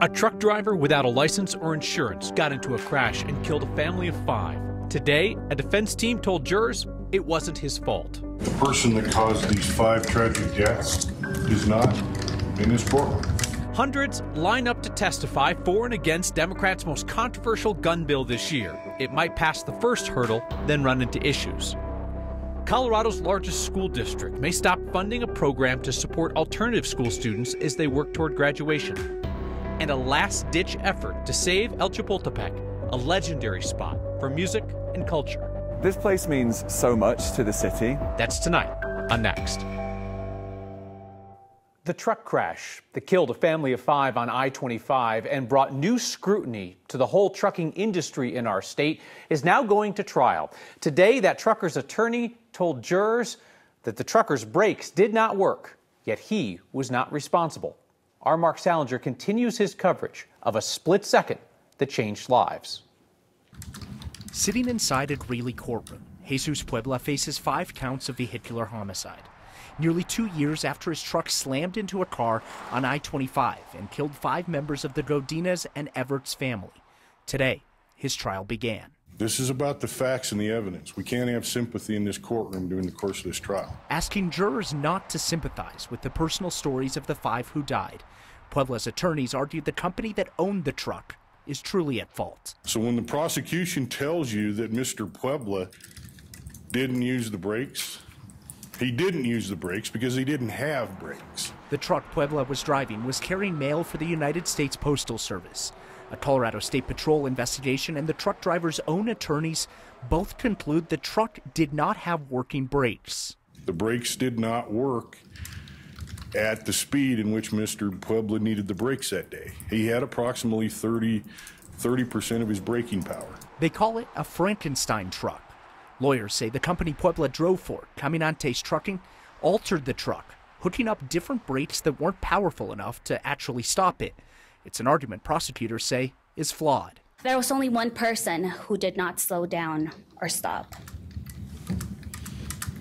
A truck driver without a license or insurance got into a crash and killed a family of 5. Today, a defense team told jurors it wasn't his fault. The person that caused these 5 tragic deaths is not in this courtroom. Hundreds line up to testify for and against Democrats' most controversial gun bill this year. It might pass the first hurdle, then run into issues. Colorado's largest school district may stop funding a program to support alternative school students as they work toward graduation. And a last-ditch effort to save El Chapultepec, a legendary spot for music and culture. This place means so much to the city. That's tonight on Next. The truck crash that killed a family of 5 on I-25 and brought new scrutiny to the whole trucking industry in our state is now going to trial. Today, that trucker's attorney told jurors that the trucker's brakes did not work, yet he was not responsible. Our Mark Salinger continues his coverage of a split second that changed lives. Sitting inside a Greeley courtroom, Jesus Puebla faces 5 counts of vehicular homicide, nearly 2 years after his truck slammed into a car on I-25 and killed 5 members of the Godinez and Everts family. Today, his trial began. This is about the facts and the evidence. We can't have sympathy in this courtroom during the course of this trial. Asking jurors not to sympathize with the personal stories of the 5 who died, Puebla's attorneys argued the company that owned the truck is truly at fault. So when the prosecution tells you that Mr. Puebla didn't use the brakes, he didn't use the brakes because he didn't have brakes. The truck Puebla was driving was carrying mail for the United States Postal Service. A Colorado State Patrol investigation and the truck driver's own attorneys both conclude the truck did not have working brakes. The brakes did not work at the speed in which Mr. Puebla needed the brakes that day. He had approximately 30% of his braking power. They call it a Frankenstein truck. Lawyers say the company Puebla drove for, Caminante's Trucking, altered the truck, hooking up different brakes that weren't powerful enough to actually stop it. It's an argument prosecutors say is flawed. There was only one person who did not slow down or stop.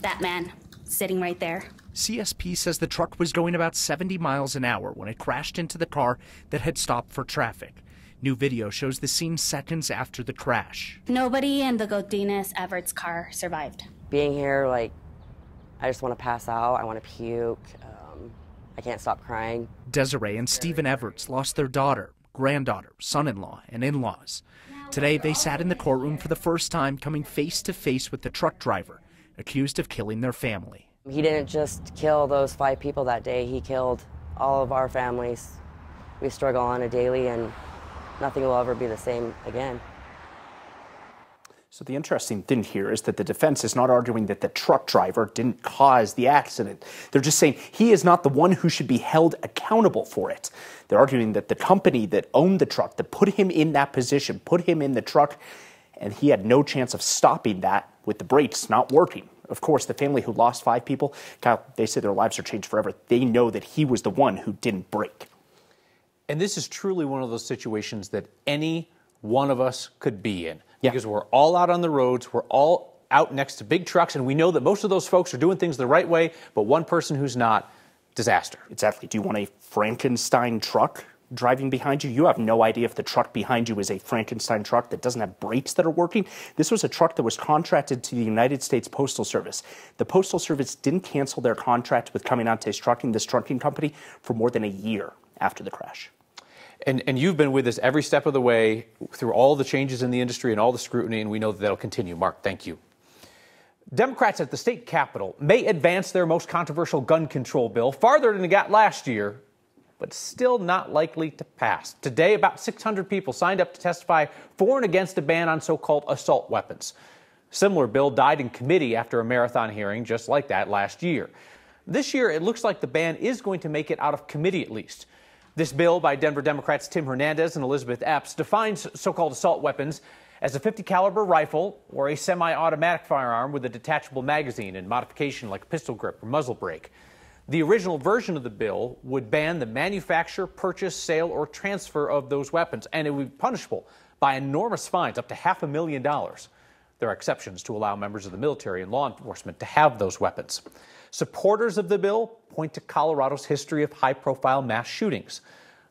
That man sitting right there. CSP says the truck was going about 70 miles an hour when it crashed into the car that had stopped for traffic. New video shows the scene seconds after the crash. Nobody in the Godinez Everts car survived. Being here, like, I just want to pass out. I want to puke. I can't stop crying. Desiree and Stephen Everts lost their daughter, granddaughter, son-in-law, and in-laws. Today, they sat in the courtroom for the first time, coming face-to-face with the truck driver, accused of killing their family. He didn't just kill those 5 people that day. He killed all of our families. We struggle on a daily, and nothing will ever be the same again. So the interesting thing here is that the defense is not arguing that the truck driver didn't cause the accident. They're just saying he is not the one who should be held accountable for it. They're arguing that the company that owned the truck, that put him in that position, put him in the truck, and he had no chance of stopping that with the brakes not working. Of course, the family who lost 5 people, Kyle, they say their lives are changed forever. They know that he was the one who didn't brake. And this is truly one of those situations that any one of us could be in. Yeah. Because we're all out on the roads, we're all out next to big trucks, and we know that most of those folks are doing things the right way, but one person who's not, disaster. Exactly. Do you want a Frankenstein truck driving behind you? You have no idea if the truck behind you is a Frankenstein truck that doesn't have brakes that are working. This was a truck that was contracted to the United States Postal Service. The Postal Service didn't cancel their contract with Caminante's Trucking, this trucking company, for more than a year after the crash. And you've been with us every step of the way through all the changes in the industry and all the scrutiny, and we know that that'll continue. Mark, thank you. Democrats at the state capitol may advance their most controversial gun control bill farther than it got last year, but still not likely to pass. Today, about 600 people signed up to testify for and against a ban on so-called assault weapons. A similar bill died in committee after a marathon hearing just like that last year. This year, it looks like the ban is going to make it out of committee at least. This bill by Denver Democrats Tim Hernandez and Elizabeth Epps defines so-called assault weapons as a .50 caliber rifle or a semi-automatic firearm with a detachable magazine and modification like pistol grip or muzzle brake. The original version of the bill would ban the manufacture, purchase, sale, or transfer of those weapons, and it would be punishable by enormous fines, up to $500,000. There are exceptions to allow members of the military and law enforcement to have those weapons. Supporters of the bill point to Colorado's history of high-profile mass shootings.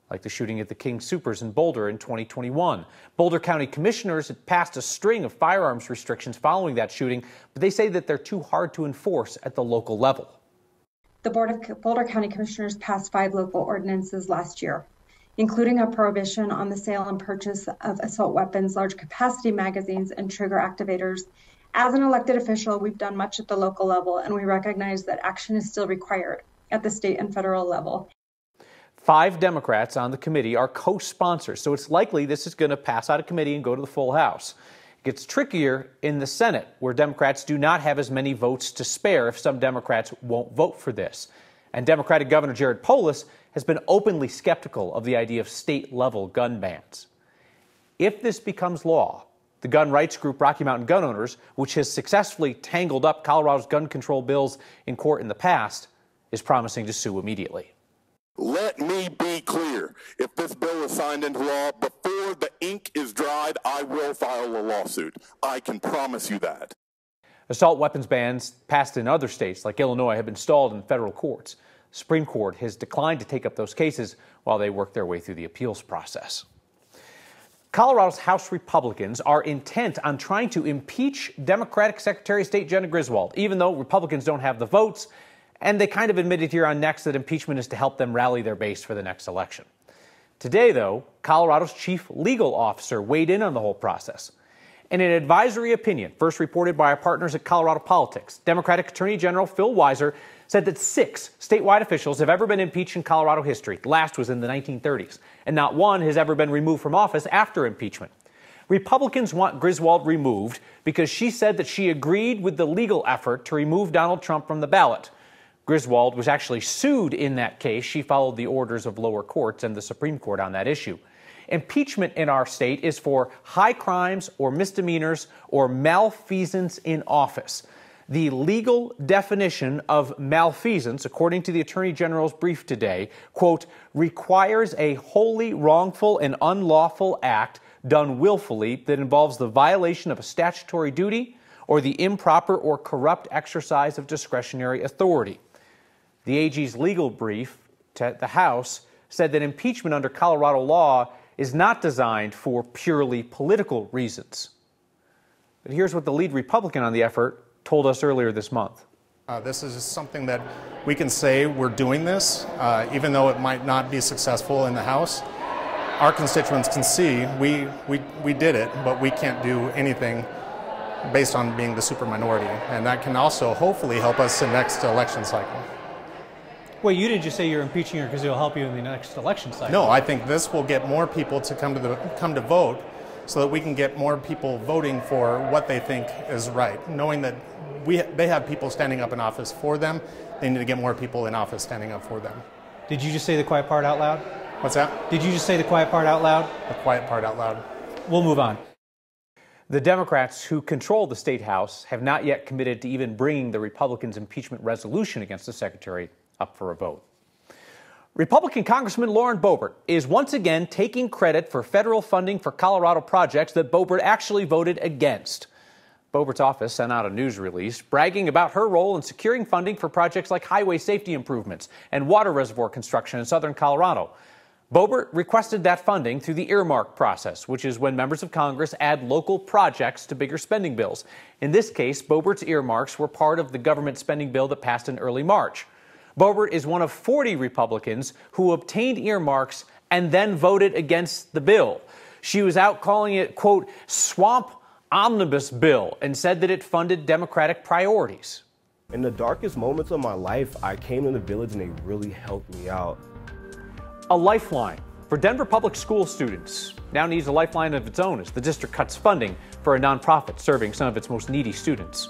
like the shooting at the King Soopers in Boulder in 2021. Boulder County commissioners had passed a string of firearms restrictions following that shooting, but they say that they're too hard to enforce at the local level. The Board of Boulder County Commissioners passed 5 local ordinances last year, including a prohibition on the sale and purchase of assault weapons, large capacity magazines, and trigger activators. As an elected official, we've done much at the local level, and we recognize that action is still required at the state and federal level. 5 Democrats on the committee are co-sponsors, so it's likely this is going to pass out of committee and go to the full House. It gets trickier in the Senate, where Democrats do not have as many votes to spare if some Democrats won't vote for this. And Democratic Governor Jared Polis has been openly skeptical of the idea of state-level gun bans. If this becomes law, the gun rights group Rocky Mountain Gun Owners, which has successfully tangled up Colorado's gun control bills in court in the past, is promising to sue immediately. Let me be clear. If this bill is signed into law, before the ink is dried, I will file a lawsuit. I can promise you that. Assault weapons bans passed in other states like Illinois have been stalled in federal courts. The Supreme Court has declined to take up those cases while they work their way through the appeals process. Colorado's House Republicans are intent on trying to impeach Democratic Secretary of State Jenna Griswold, even though Republicans don't have the votes, and they kind of admitted here on Next that impeachment is to help them rally their base for the next election. Today, though, Colorado's chief legal officer weighed in on the whole process. In an advisory opinion, first reported by our partners at Colorado Politics, Democratic Attorney General Phil Weiser said that 6 statewide officials have ever been impeached in Colorado history. The last was in the 1930s, and not one has ever been removed from office after impeachment. Republicans want Griswold removed because she said that she agreed with the legal effort to remove Donald Trump from the ballot. Griswold was actually sued in that case. She followed the orders of lower courts and the Supreme Court on that issue. Impeachment in our state is for high crimes or misdemeanors or malfeasance in office. The legal definition of malfeasance, according to the Attorney General's brief today, quote, requires a wholly wrongful and unlawful act done willfully that involves the violation of a statutory duty or the improper or corrupt exercise of discretionary authority. The AG's legal brief to the House said that impeachment under Colorado law is not designed for purely political reasons. But here's what the lead Republican on the effort told us earlier this month. This is something that we can say we're doing this, even though it might not be successful in the House. Our constituents can see we did it, but we can't do anything based on being the super minority. And that can also hopefully help us in the next election cycle. Well, you didn't just say you're impeaching her because it'll help you in the next election cycle. No, I think this will get more people to come to vote, so that we can get more people voting for what they think is right, knowing that they have people standing up in office for them. They need to get more people in office standing up for them. Did you just say the quiet part out loud? What's that? Did you just say the quiet part out loud? The quiet part out loud. We'll move on. The Democrats who control the state House have not yet committed to even bringing the Republicans' impeachment resolution against the secretary up for a vote. Republican Congressman Lauren Boebert is once again taking credit for federal funding for Colorado projects that Boebert actually voted against. Boebert's office sent out a news release bragging about her role in securing funding for projects like highway safety improvements and water reservoir construction in southern Colorado. Boebert requested that funding through the earmark process, which is when members of Congress add local projects to bigger spending bills. In this case, Boebert's earmarks were part of the government spending bill that passed in early March. Boebert is one of 40 Republicans who obtained earmarks and then voted against the bill. She was out calling it, quote, swamp omnibus bill, and said that it funded Democratic priorities. In the darkest moments of my life, I came to the village and they really helped me out. A lifeline for Denver public school students now needs a lifeline of its own as the district cuts funding for a nonprofit serving some of its most needy students.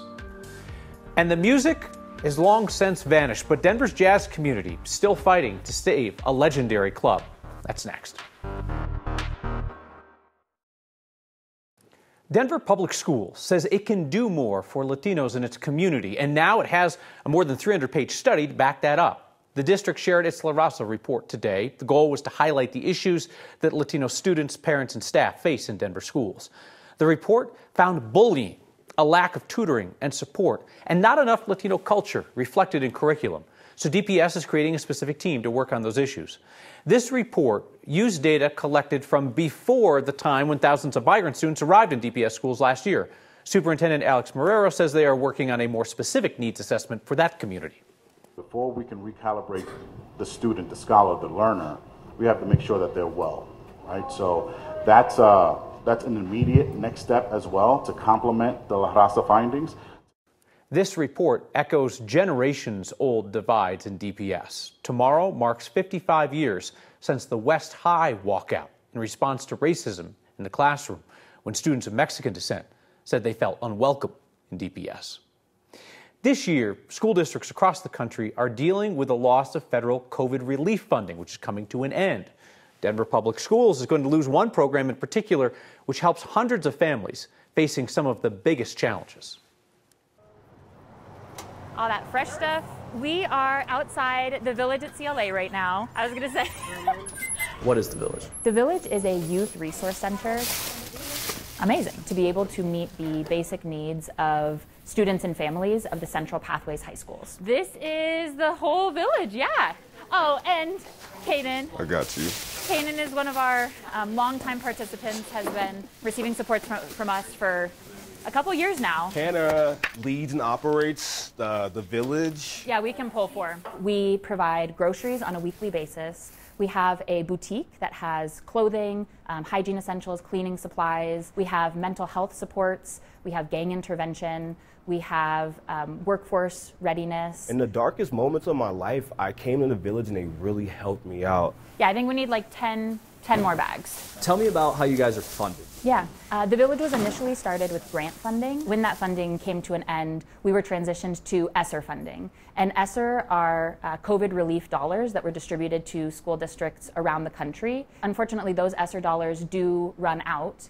And the music is long since vanished, but Denver's jazz community still fighting to save a legendary club. That's next. Denver Public Schools says it can do more for Latinos in its community, and now it has a more than 300-page study to back that up. The district shared its La Raza report today. The goal was to highlight the issues that Latino students, parents, and staff face in Denver schools. The report found bullying, a lack of tutoring and support, and not enough Latino culture reflected in curriculum. So DPS is creating a specific team to work on those issues. This report used data collected from before the time when thousands of migrant students arrived in DPS schools last year. Superintendent Alex Marrero says they are working on a more specific needs assessment for that community. Before we can recalibrate the student, the scholar, the learner, we have to make sure that they're well, right? So that's an immediate next step as well to complement the La Raza findings. This report echoes generations-old divides in DPS. Tomorrow marks 55 years since the West High walkout in response to racism in the classroom when students of Mexican descent said they felt unwelcome in DPS. This year, school districts across the country are dealing with the loss of federal COVID relief funding, which is coming to an end. Denver Public Schools is going to lose one program in particular, which helps hundreds of families facing some of the biggest challenges. All that fresh stuff. We are outside the Village at CLA right now. I was gonna say. What is the Village? The Village is a youth resource center. Amazing to be able to meet the basic needs of students and families of the Central Pathways High Schools. This is the whole village, yeah. Oh, and Kanan. I got you. Kanan is one of our longtime participants, has been receiving support from us for a couple years now. Hannah leads and operates the village. Yeah, we can pull for. We provide groceries on a weekly basis. We have a boutique that has clothing, hygiene essentials, cleaning supplies. We have mental health supports. We have gang intervention. We have workforce readiness. In the darkest moments of my life, I came to the village and they really helped me out. Yeah, I think we need like 10 more bags. Tell me about how you guys are funded. Yeah, the village was initially started with grant funding. When that funding came to an end, we were transitioned to ESSER funding. And ESSER are COVID relief dollars that were distributed to school districts around the country. Unfortunately, those ESSER dollars do run out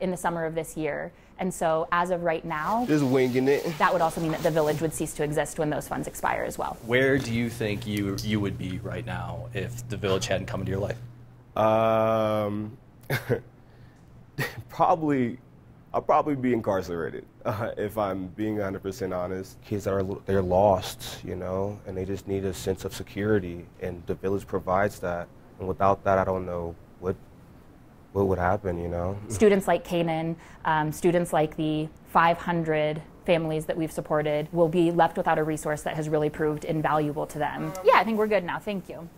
in the summer of this year. And so as of right now, just winging it. That would also mean that the village would cease to exist when those funds expire as well. Where do you think you would be right now if the village hadn't come into your life? I'll probably be incarcerated if I'm being 100% honest. Kids they're lost, you know, and they just need a sense of security, and the village provides that. And without that, I don't know what would happen, you know. Students like Kanan, students like the 500 families that we've supported will be left without a resource that has really proved invaluable to them. Yeah, I think we're good now. Thank you.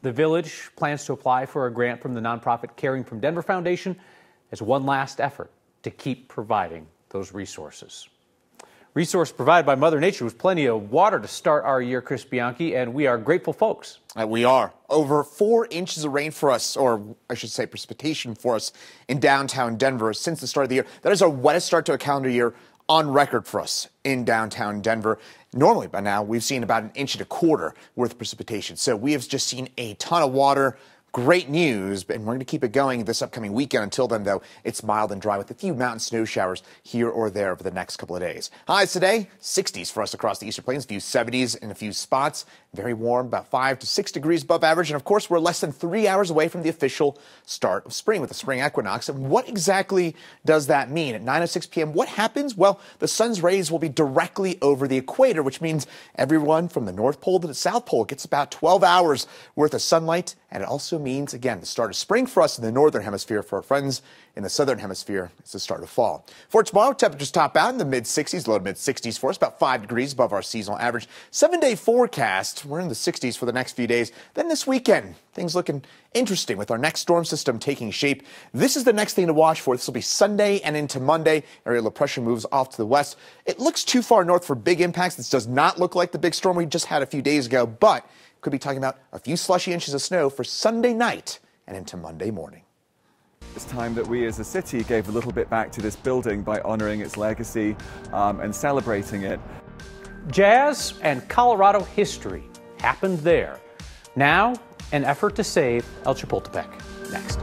The village plans to apply for a grant from the nonprofit Caring from Denver Foundation as one last effort to keep providing those resources. Resource provided by Mother Nature with plenty of water to start our year, Chris Bianchi, and we are grateful folks. We are. Over 4 inches of rain for us, or I should say precipitation for us, in downtown Denver since the start of the year. That is our wettest start to a calendar year on record for us in downtown Denver. Normally by now we've seen about 1.25 inches worth of precipitation. So we have just seen a ton of water. Great news, and we're going to keep it going this upcoming weekend. Until then, though, it's mild and dry with a few mountain snow showers here or there over the next couple of days. Highs today, 60s for us across the Eastern Plains, a few 70s in a few spots. Very warm, about 5 to 6 degrees above average. And of course, we're less than 3 hours away from the official start of spring with the spring equinox. And what exactly does that mean? At 9:06 p.m., what happens? Well, the sun's rays will be directly over the equator, which means everyone from the North Pole to the South Pole gets about 12 hours worth of sunlight. And it also means, again, the start of spring for us in the northern hemisphere. For our friends in the southern hemisphere, it's the start of fall. For tomorrow, temperatures top out in the mid-60s, low to mid-60s for us, about 5 degrees above our seasonal average. 7-day forecast, we're in the 60s for the next few days. Then this weekend, things looking interesting with our next storm system taking shape. This is the next thing to watch for. This will be Sunday and into Monday. Area low pressure moves off to the west. It looks too far north for big impacts. This does not look like the big storm we just had a few days ago, but could be talking about a few slushy inches of snow for Sunday night and into Monday morning. It's time that we as a city gave a little bit back to this building by honoring its legacy and celebrating it. Jazz and Colorado history happened there. Now, an effort to save El Chapultepec. Next.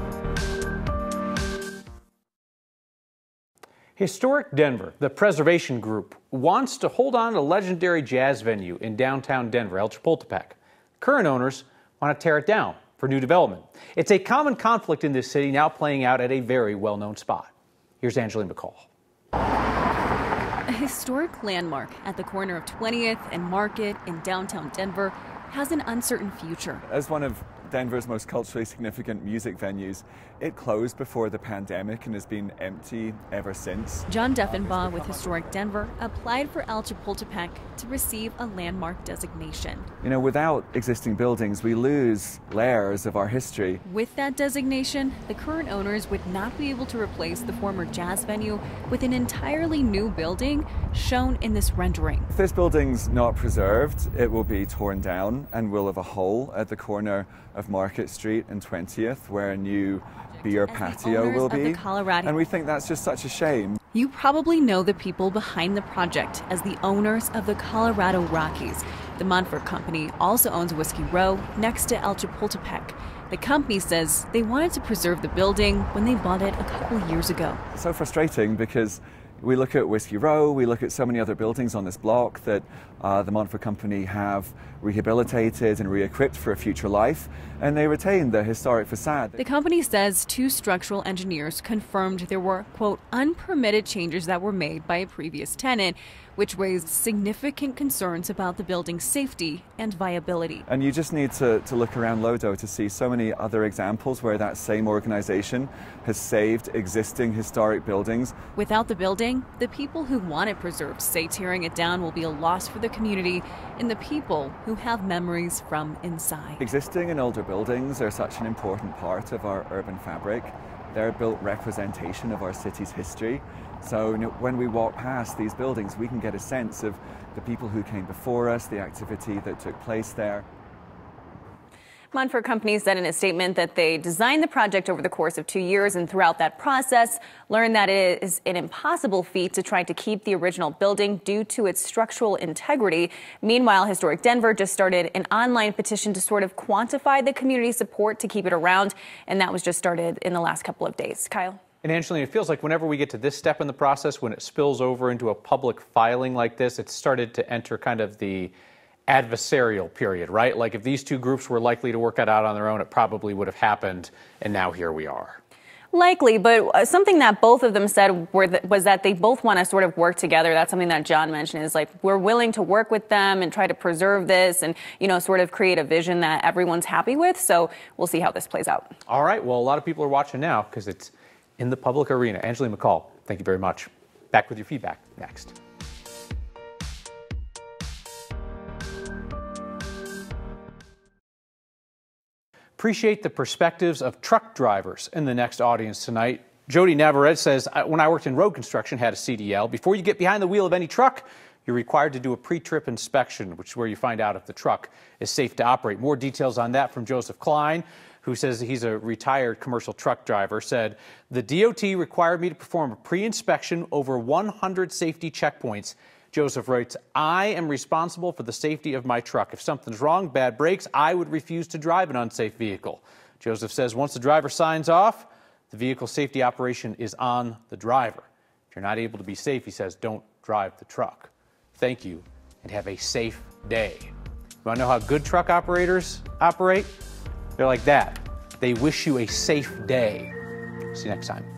Historic Denver, the preservation group, wants to hold on to a legendary jazz venue in downtown Denver, El Chapultepec. Current owners want to tear it down for new development. It's a common conflict in this city now playing out at a very well-known spot. Here's Angeline McCall. A historic landmark at the corner of 20th and Market in downtown Denver has an uncertain future. As one of Denver's most culturally significant music venues, it closed before the pandemic and has been empty ever since. John Deffenbaugh with Historic Denver applied for El Chapultepec to receive a landmark designation. You know, without existing buildings, we lose layers of our history. With that designation, the current owners would not be able to replace the former jazz venue with an entirely new building shown in this rendering. If this building's not preserved, it will be torn down and we'll have a hole at the corner of Market Street and 20th where a new beer patio will be. And we think that's just such a shame. You probably know the people behind the project as the owners of the Colorado Rockies. The Montfort Company also owns Whiskey Row next to El Chapultepec. The company says they wanted to preserve the building when they bought it a couple years ago. It's so frustrating because we look at Whiskey Row, we look at so many other buildings on this block that the Montfort Company have rehabilitated and re-equipped for a future life, and they retain their historic facade. The company says two structural engineers confirmed there were, quote, unpermitted changes that were made by a previous tenant, which raised significant concerns about the building's safety and viability. And you just need to look around Lodo to see so many other examples where that same organization has saved existing historic buildings. Without the building, the people who want it preserved say tearing it down will be a loss for the community and the people who have memories from inside. Existing and older buildings are such an important part of our urban fabric. They're a built representation of our city's history. So when we walk past these buildings, we can get a sense of the people who came before us, the activity that took place there. Montfort Company said in a statement that they designed the project over the course of 2 years and throughout that process learned that it is an impossible feat to try to keep the original building due to its structural integrity. Meanwhile, Historic Denver just started an online petition to sort of quantify the community support to keep it around, and that was just started in the last couple of days. Kyle? And Angeline, it feels like whenever we get to this step in the process, when it spills over into a public filing like this, it's started to enter kind of the adversarial period, right? Like if these two groups were likely to work it out on their own, it probably would have happened, and now here we are. Likely, but something that both of them said was that they both want to sort of work together. That's something that John mentioned, is like, we're willing to work with them and try to preserve this and, you know, sort of create a vision that everyone's happy with. So we'll see how this plays out. All right. Well, a lot of people are watching now because it's in the public arena. Angeline McCall, thank you very much. Back with your feedback next. Appreciate the perspectives of truck drivers in the next audience tonight. Jody Navarrete says, when I worked in road construction, had a CDL. Before you get behind the wheel of any truck, you're required to do a pre-trip inspection, which is where you find out if the truck is safe to operate. More details on that from Joseph Klein, who says he's a retired commercial truck driver, said, the DOT required me to perform a pre-inspection over 100 safety checkpoints. Joseph writes, I am responsible for the safety of my truck. If something's wrong, bad brakes, I would refuse to drive an unsafe vehicle. Joseph says once the driver signs off, the vehicle safety operation is on the driver. If you're not able to be safe, he says, don't drive the truck. Thank you, and have a safe day. You want to know how good truck operators operate? They're like that. They wish you a safe day. See you next time.